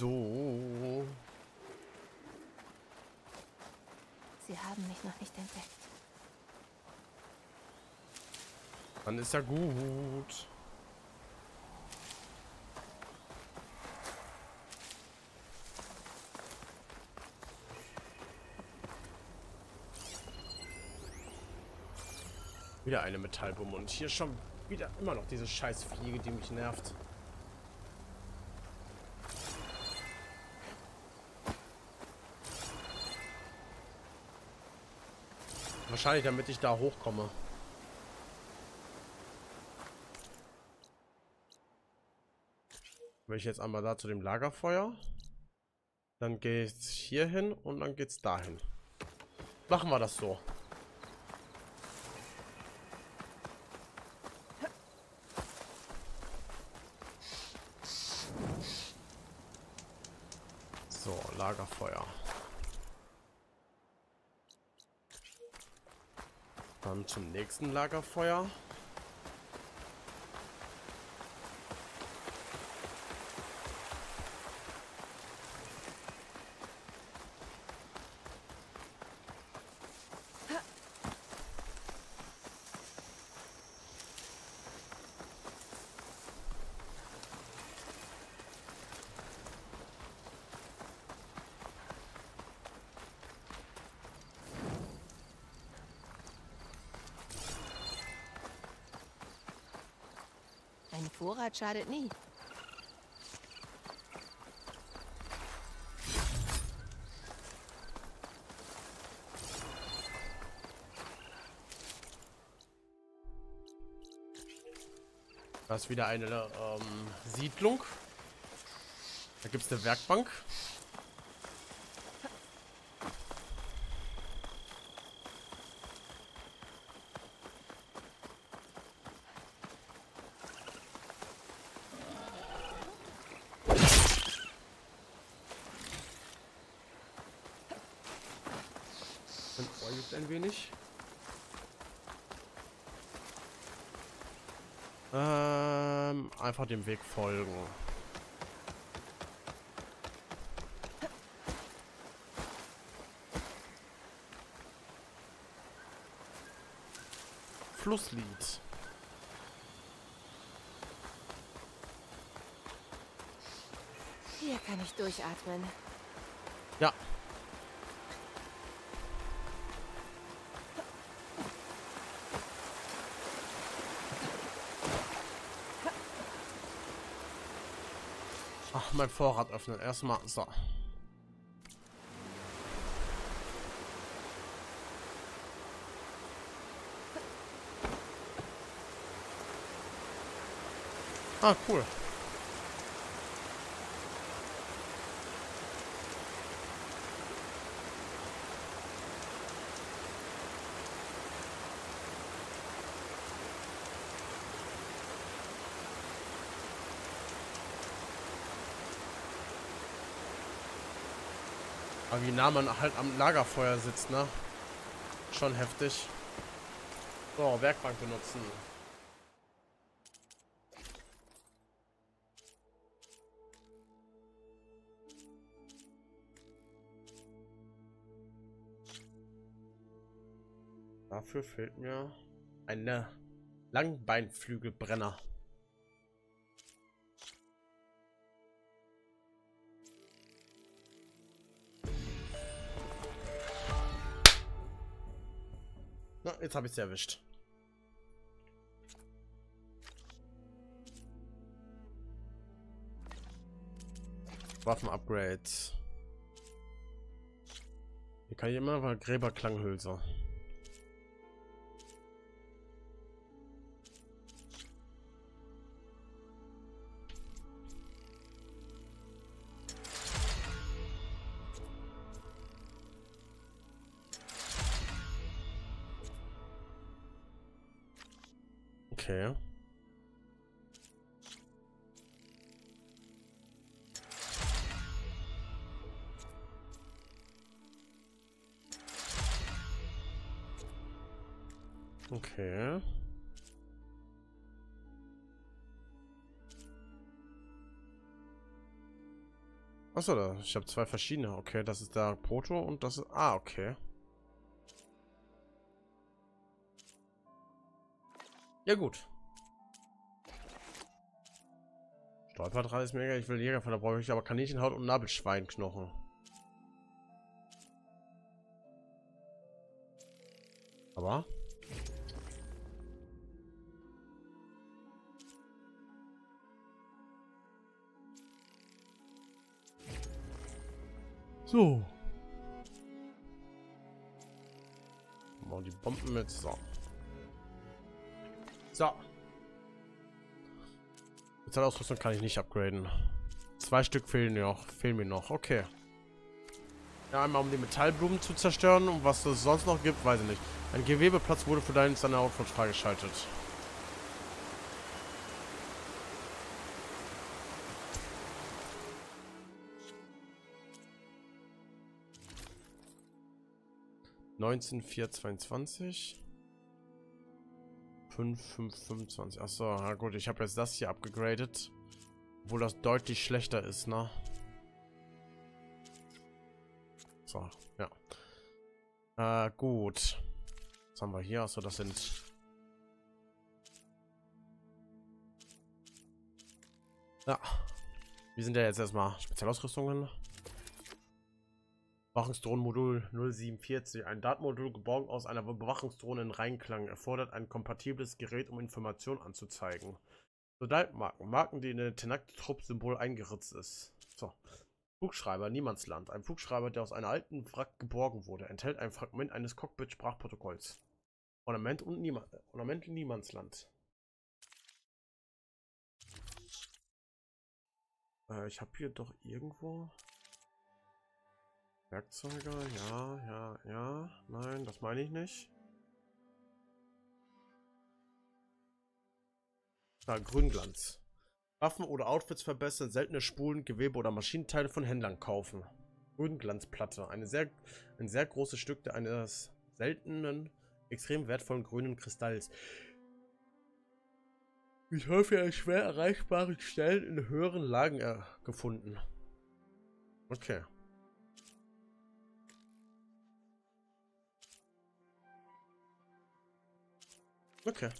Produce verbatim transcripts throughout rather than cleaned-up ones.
So. Sie haben mich noch nicht entdeckt. Dann ist ja gut. Wieder eine Metallbombe und hier schon wieder immer noch diese scheiß Fliege, die mich nervt. Wahrscheinlich, damit ich da hochkomme. Will ich jetzt einmal da zu dem Lagerfeuer. Dann geht's hier hin und dann geht's dahin. Machen wir das so. So, Lagerfeuer. Dann zum nächsten Lagerfeuer. Vorrat schadet nie. Da ist wieder eine ähm, Siedlung. Da gibt es eine Werkbank. Ein wenig. Ähm, einfach dem Weg folgen. Flusslied. Hier kann ich durchatmen. Ja. Ach, mein Vorrat öffnen. Erstmal so. Ah, cool. Aber wie nah man halt am Lagerfeuer sitzt, ne? Schon heftig. So, Werkbank benutzen. Dafür fehlt mir eine Langbeinflügelbrenner. Jetzt habe ich es erwischt. Waffen-Upgrade. Hier kann ich immer mal Gräberklanghülse. Okay. Okay. Achso, da. Ich habe zwei verschiedene. Okay, das ist der Proto und das ist... Ah, okay. Ja, gut. Stolper dreißig Mega. Ich will Jägerfell, da brauche ich aber Kaninchenhaut und Nabelschweinknochen. Aber... So. Machen die Bomben mit. So. So. Spezialausrüstung kann ich nicht upgraden. Zwei Stück fehlen mir noch. Fehlen mir noch. Okay. Ja, einmal um die Metallblumen zu zerstören und was es sonst noch gibt, weiß ich nicht. Ein Gewebeplatz wurde für deinen Standard-Output freigeschaltet. neunzehn vier zweiundzwanzig. fünf fünf fünfundzwanzig. Achso, na gut, ich habe jetzt das hier abgegradet. Obwohl das deutlich schlechter ist, ne? So, ja. Äh, gut. Was haben wir hier? Achso, das sind... Ja. Wir sind ja jetzt erstmal Spezialausrüstungen. Bewachungsdrohnenmodul null sieben vier null. Ein Datenmodul geborgen aus einer Bewachungsdrohne in Reinklang erfordert ein kompatibles Gerät, um Informationen anzuzeigen. Soldatmarken. Marken, die in den Tenakt-Trupp-Symbol eingeritzt ist. So. Flugschreiber. Niemandsland. Ein Flugschreiber, der aus einem alten Wrack geborgen wurde. Enthält ein Fragment eines Cockpit-Sprachprotokolls. Ornament und Niema Ornament Niemandsland. Äh, ich habe hier doch irgendwo... Werkzeuge, ja, ja, ja. Nein, das meine ich nicht. Da, Grünglanz. Waffen oder Outfits verbessern, seltene Spulen, Gewebe oder Maschinenteile von Händlern kaufen. Grünglanzplatte. Eine sehr, ein sehr großes Stück eines seltenen, extrem wertvollen grünen Kristalls. Ich häufig an schwer erreichbaren Stellen in höheren Lagen äh, gefunden. Okay. Okay.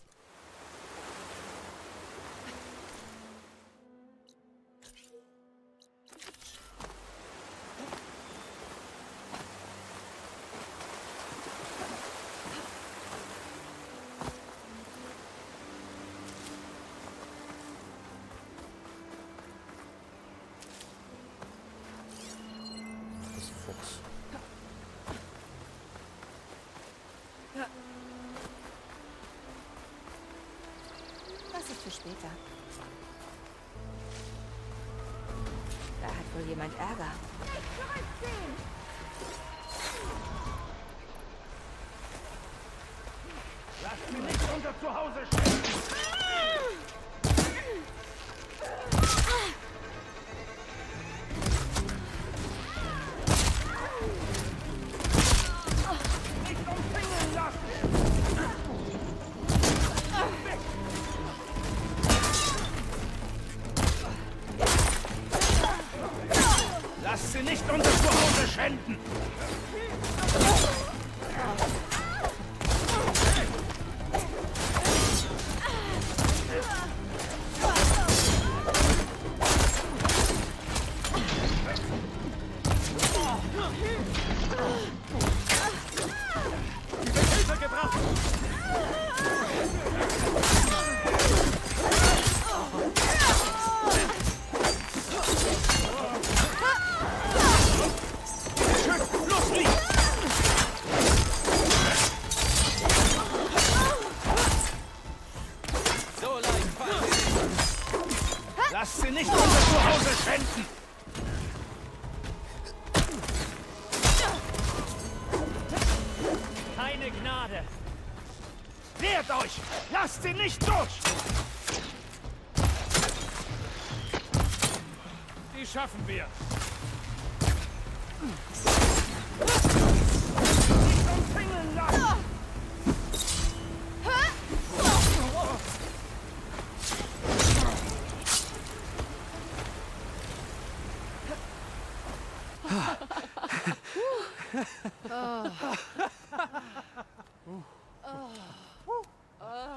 Schaffen wir.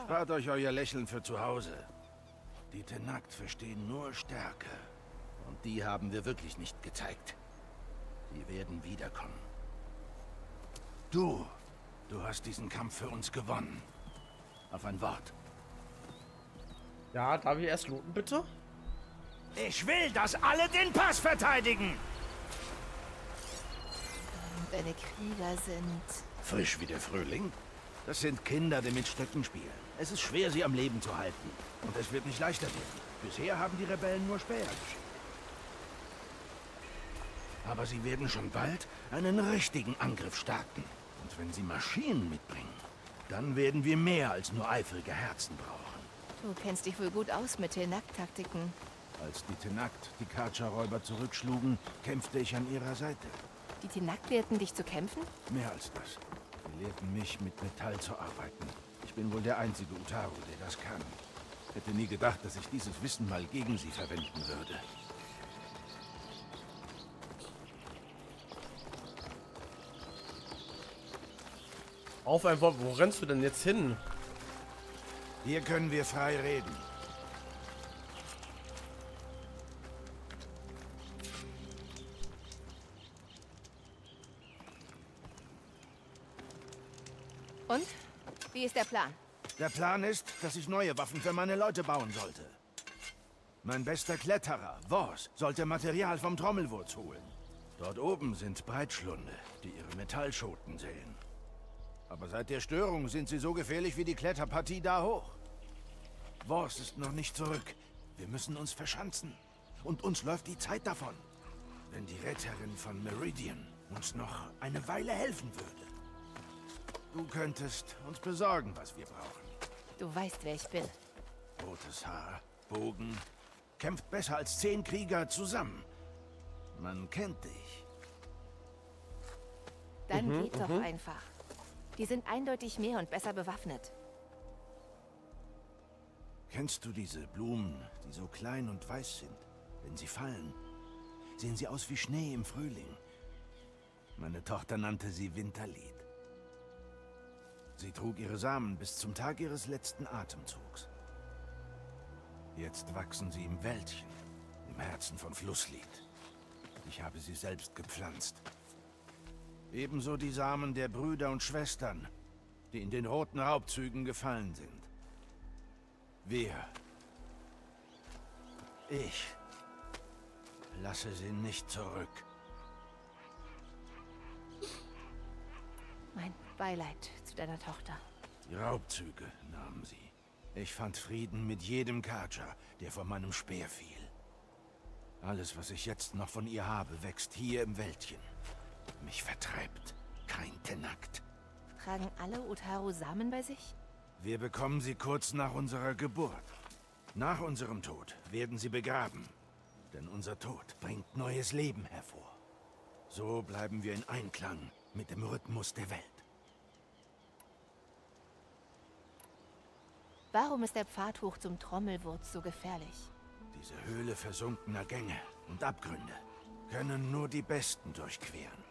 Spart euch euer Lächeln für zu Hause. Die Tenakt verstehen nur Stärke. Und die haben wir wirklich nicht gezeigt. Sie werden wiederkommen. Du, du hast diesen Kampf für uns gewonnen. Auf ein Wort. Ja, darf ich erst looten, bitte? Ich will, dass alle den Pass verteidigen! Wenn Krieger sind... Frisch wie der Frühling? Das sind Kinder, die mit Stöcken spielen. Es ist schwer, sie am Leben zu halten. Und es wird nicht leichter werden. Bisher haben die Rebellen nur Späher geschickt. Aber sie werden schon bald einen richtigen Angriff starten. Und wenn sie Maschinen mitbringen, dann werden wir mehr als nur eifrige Herzen brauchen. Du kennst dich wohl gut aus mit Tenakt-Taktiken. Als die Tenakt die Karcha-Räuber zurückschlugen, kämpfte ich an ihrer Seite. Die Tenakt lehrten dich zu kämpfen? Mehr als das. Sie lehrten mich, mit Metall zu arbeiten. Ich bin wohl der einzige Utaru, der das kann. Hätte nie gedacht, dass ich dieses Wissen mal gegen sie verwenden würde. Auf ein Wort, wo rennst du denn jetzt hin? Hier können wir frei reden. Und? Wie ist der Plan? Der Plan ist, dass ich neue Waffen für meine Leute bauen sollte. Mein bester Kletterer, Wors, sollte Material vom Trommelwurz holen. Dort oben sind Breitschlunde, die ihre Metallschoten sehen. Aber seit der Störung sind sie so gefährlich wie die Kletterpartie da hoch. Wors ist noch nicht zurück. Wir müssen uns verschanzen. Und uns läuft die Zeit davon. Wenn die Retterin von Meridian uns noch eine Weile helfen würde. Du könntest uns besorgen, was wir brauchen. Du weißt, wer ich bin. Rotes Haar, Bogen, kämpft besser als zehn Krieger zusammen. Man kennt dich. Dann mhm, geht mhm. doch einfach. Die sind eindeutig mehr und besser bewaffnet. Kennst du diese Blumen, die so klein und weiß sind? Wenn sie fallen, sehen sie aus wie Schnee im Frühling. Meine Tochter nannte sie Winterlied. Sie trug ihre Samen bis zum Tag ihres letzten Atemzugs. Jetzt wachsen sie im Wäldchen, im Herzen von Flusslied. Ich habe sie selbst gepflanzt. Ebenso die Samen der Brüder und Schwestern, die in den roten Raubzügen gefallen sind. Wir, ich, lasse sie nicht zurück. Mein Beileid zu deiner Tochter. Die Raubzüge nahmen sie. Ich fand Frieden mit jedem Karcha, der vor meinem Speer fiel. Alles, was ich jetzt noch von ihr habe, wächst hier im Wäldchen. Mich vertreibt kein Tenakt. Tragen alle Utaru Samen bei sich? Wir bekommen sie kurz nach unserer Geburt. Nach unserem Tod werden sie begraben. Denn unser Tod bringt neues Leben hervor. So bleiben wir in Einklang mit dem Rhythmus der Welt. Warum ist der Pfad hoch zum Trommelwurz so gefährlich? Diese Höhle versunkener Gänge und Abgründe können nur die Besten durchqueren.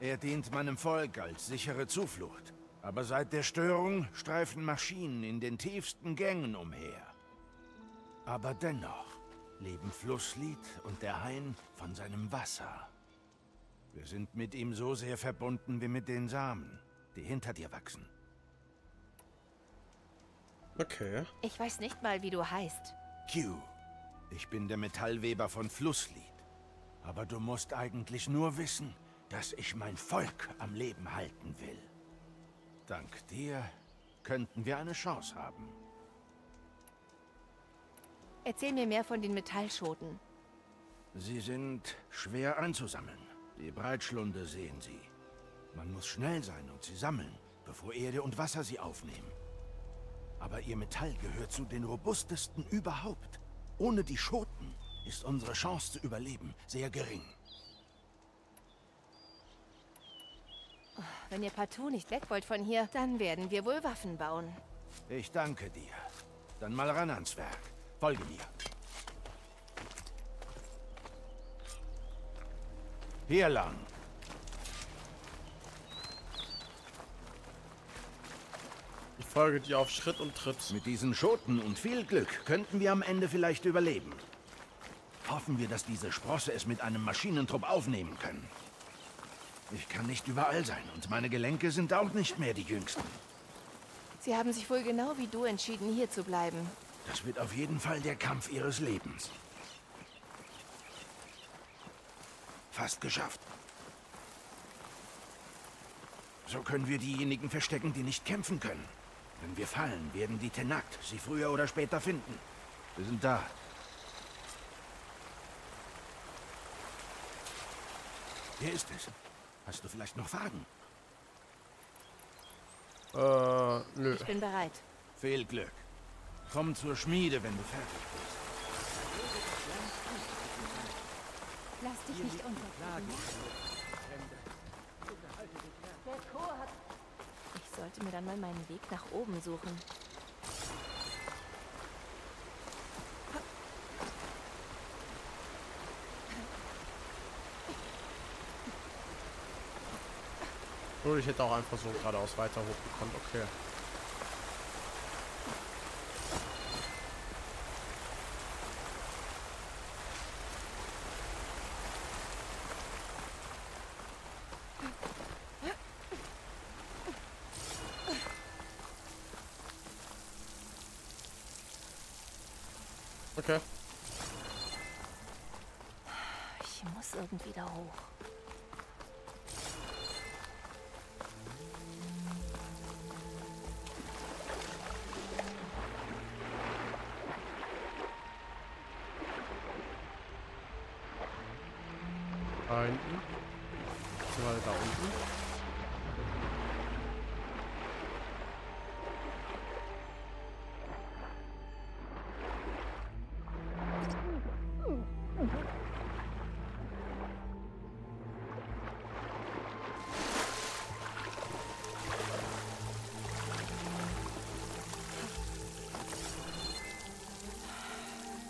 Er dient meinem Volk als sichere Zuflucht. Aber seit der Störung streifen Maschinen in den tiefsten Gängen umher. Aber dennoch leben Flusslied und der Hain von seinem Wasser. Wir sind mit ihm so sehr verbunden wie mit den Samen, die hinter dir wachsen. Okay. Ich weiß nicht mal, wie du heißt. Q. Ich bin der Metallweber von Flusslied. Aber du musst eigentlich nur wissen, dass ich mein Volk am Leben halten will. Dank dir könnten wir eine Chance haben. Erzähl mir mehr von den Metallschoten. Sie sind schwer einzusammeln. Die Breitschlunde sehen sie. Man muss schnell sein und sie sammeln, bevor Erde und Wasser sie aufnehmen. Aber ihr Metall gehört zu den robustesten überhaupt. Ohne die Schoten ist unsere Chance zu überleben sehr gering. Wenn ihr partout nicht weg wollt von hier, dann werden wir wohl Waffen bauen. Ich danke dir. Dann mal ran ans Werk. Folge mir. Hier lang. Ich folge dir auf Schritt und Tritt. Mit diesen Schoten und viel Glück könnten wir am Ende vielleicht überleben. Hoffen wir, dass diese Sprosse es mit einem Maschinentrupp aufnehmen können. Ich kann nicht überall sein und meine Gelenke sind auch nicht mehr die jüngsten. Sie haben sich wohl genau wie du entschieden, hier zu bleiben. Das wird auf jeden Fall der Kampf ihres Lebens. Fast geschafft. So können wir diejenigen verstecken, die nicht kämpfen können. Wenn wir fallen, werden die Tenakt sie früher oder später finden. Wir sind da. Wer ist es? Hast du vielleicht noch Fragen? Äh, nö. Ich bin bereit. Viel Glück. Komm zur Schmiede, wenn du fertig bist. Lass dich nicht unterkriegen. Ich sollte mir dann mal meinen Weg nach oben suchen. Nur ich hätte auch einfach so geradeaus weiter hochgekonnt, okay. Okay. Ich muss irgendwie da hoch. Da hinten. Sind wir da unten?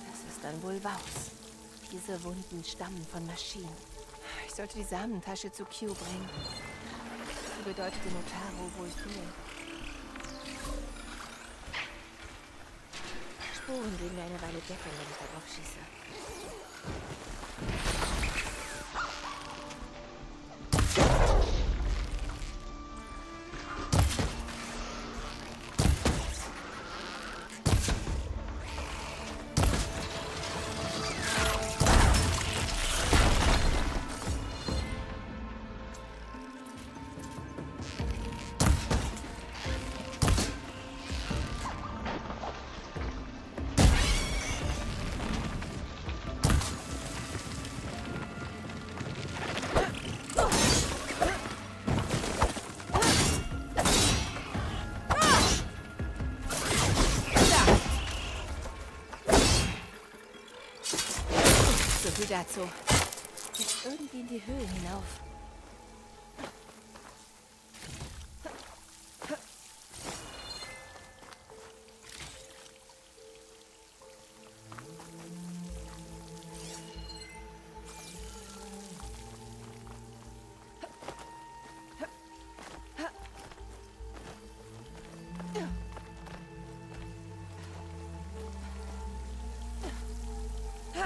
Das ist dann wohl Waus. Diese Wunden stammen von Maschinen. Ich sollte die Samentasche zu Q bringen. Die bedeutet den Utaru, wo ich bin. Spuren geben mir eine Weile Deckung, wenn ich da drauf schieße. Dazu. Jetzt irgendwie in die Höhe hinauf.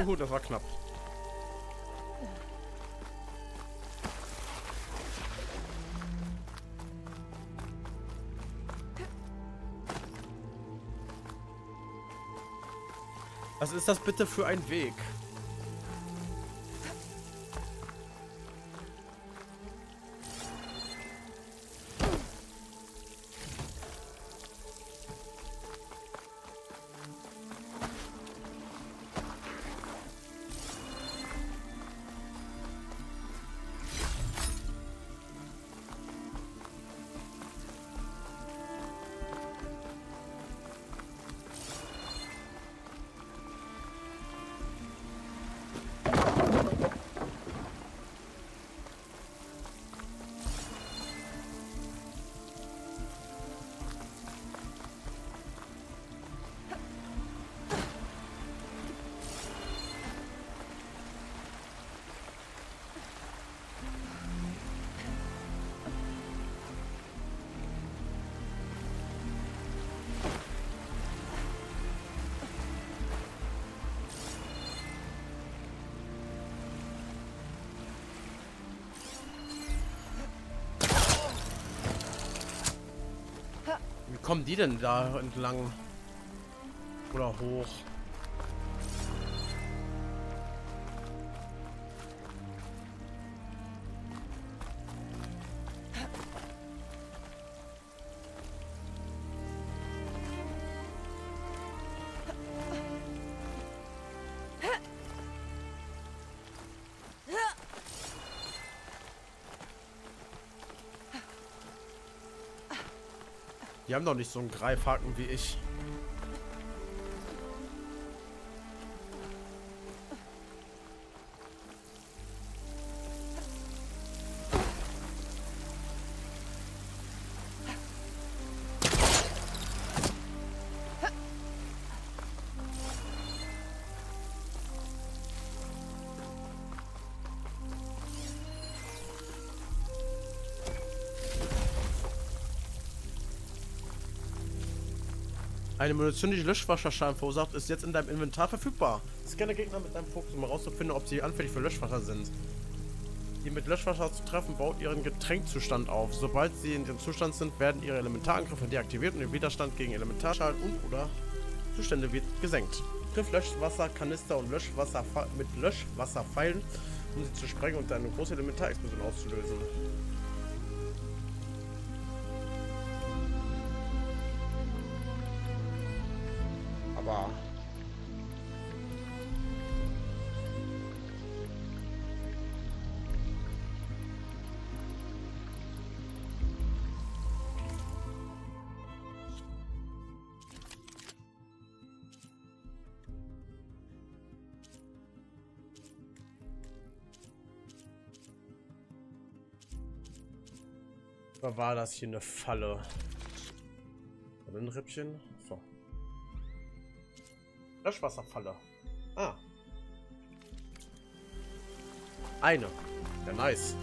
Gut, das war knapp. Was ist das bitte für ein Weg? kommen die denn da entlang? Oder hoch? Die haben doch nicht so einen Greifhaken wie ich. Eine Munition, die Löschwasserschaden verursacht, ist jetzt in deinem Inventar verfügbar. Scanne Gegner mit deinem Fokus, um herauszufinden, ob sie anfällig für Löschwasser sind. Die mit Löschwasser zu treffen, baut ihren Getränkzustand auf. Sobald sie in dem Zustand sind, werden ihre Elementarangriffe deaktiviert und ihr Widerstand gegen Elementarschaden und oder Zustände wird gesenkt. Triff Löschwasserkanister und Löschwasser mit Löschwasserpfeilen, um sie zu sprengen und eine große Elementarexplosion auszulösen. War das hier eine Falle? Oder ein Rippchen? So. Löschwasserfalle. Ah. Eine. Ja, nice.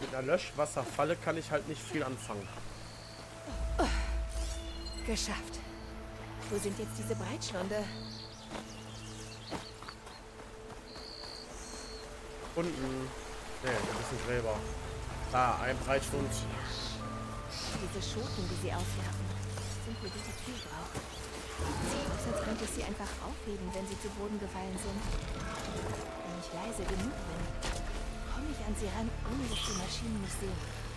Mit einer Löschwasserfalle kann ich halt nicht viel anfangen. Geschafft. Wo sind jetzt diese Breitschlunde? Unten. Ne, das ist ein Gräber. Da, ein Breitschlund. Diese Schoten, die sie aufwerfen, sind für diese Tür auch. Sieht aus, als könnte ich sie einfach aufheben, wenn sie zu Boden gefallen sind. Wenn ich leise genug bin, komme ich an sie ran, ohne dass die Maschinen mich sehen.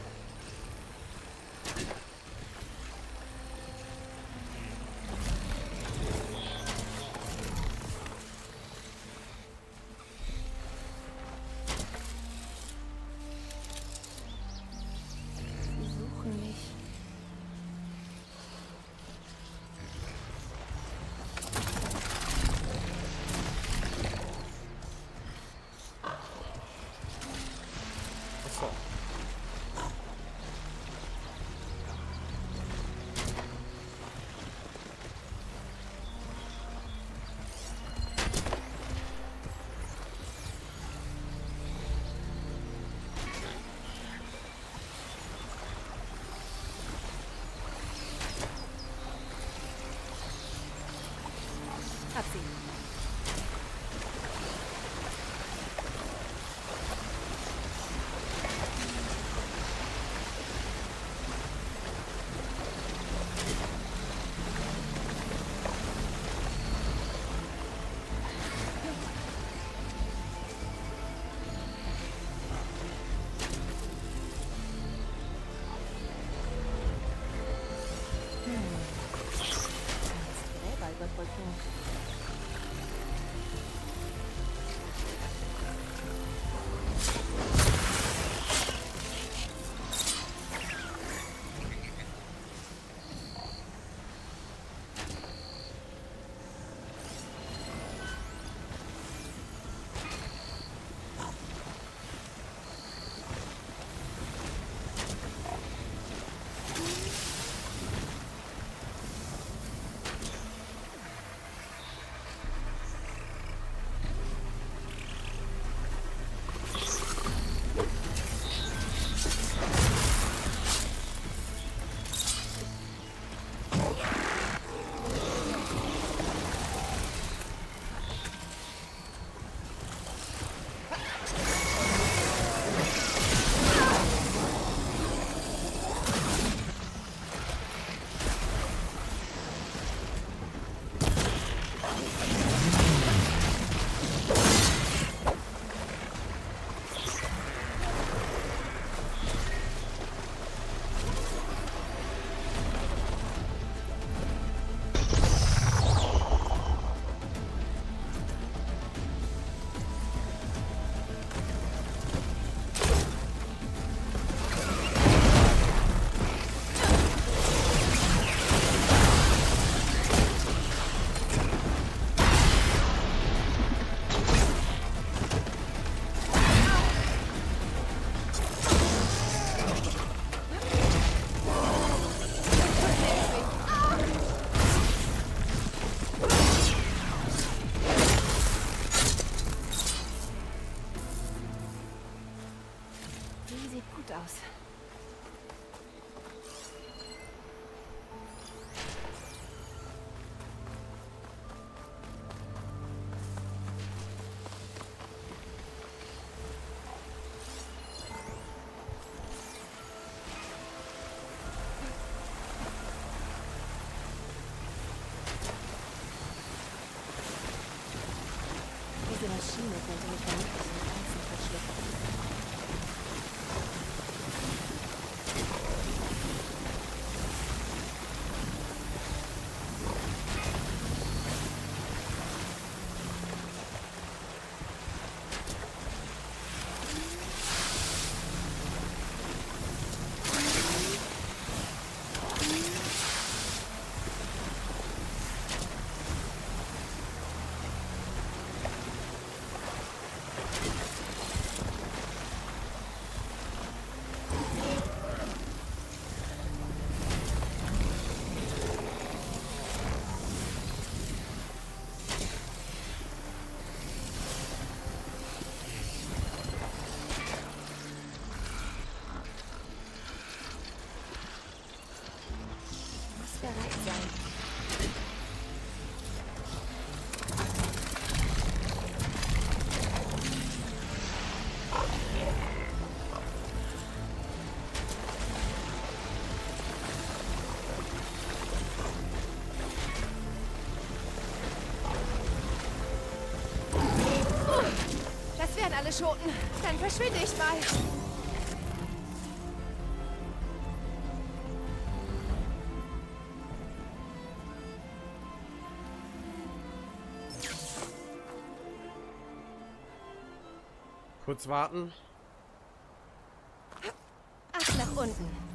gut aus. Schoten, dann verschwinde ich mal. Kurz warten. Ach, nach unten.